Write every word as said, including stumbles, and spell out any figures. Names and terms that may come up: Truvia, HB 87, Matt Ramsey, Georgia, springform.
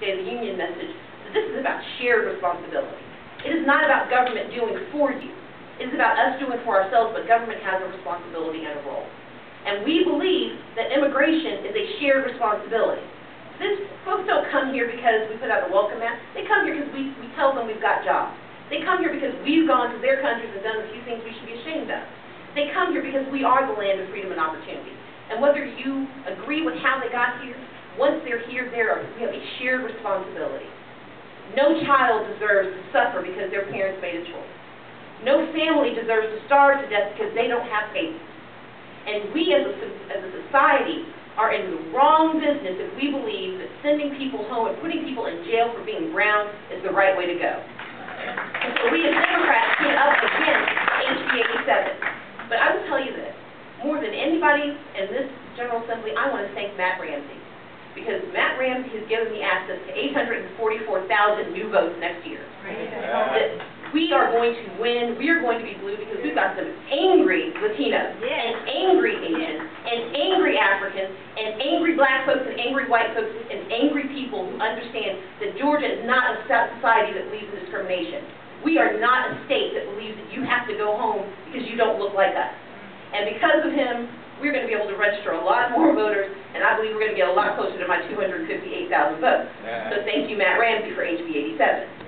daily union message, that this is about shared responsibility. It is not about government doing for you. It is about us doing for ourselves, but government has a responsibility and a role. And we believe that immigration is a shared responsibility. This, folks don't come here because we put out a welcome mat. They come here because we, we tell them we've got jobs. They come here because we've gone to their countries and done a few things we should be ashamed of. They come here because we are the land of freedom and opportunity. And whether you agree with how they got here, once they're here, they're, we have a shared responsibility. No child deserves to suffer because their parents made a choice. No family deserves to starve to death because they don't have babies. And we as a, as a society are in the wrong business if we believe that sending people home and putting people in jail for being brown is the right way to go. And so we as Democrats stood up against H B eighty-seven. But I will tell you this, more than anybody in this General Assembly, I want to thank Matt Ramsey, because Matt Ramsey has given me access to eight hundred forty-four thousand new votes next year. That we are going to win, we are going to be blue, because we've got some angry Latinos, yes, and angry Asians, and angry Africans, and angry black folks, and angry white folks, and angry people who understand that Georgia is not a society that believes in discrimination. We are not a state that believes that you have to go home because you don't look like us. And because of him, we're going to be able to register a lot more voters, and I believe we're going to get a lot closer to my two hundred fifty-eight thousand votes. Yeah. So thank you, Matt Ramsey, for H B eighty-seven.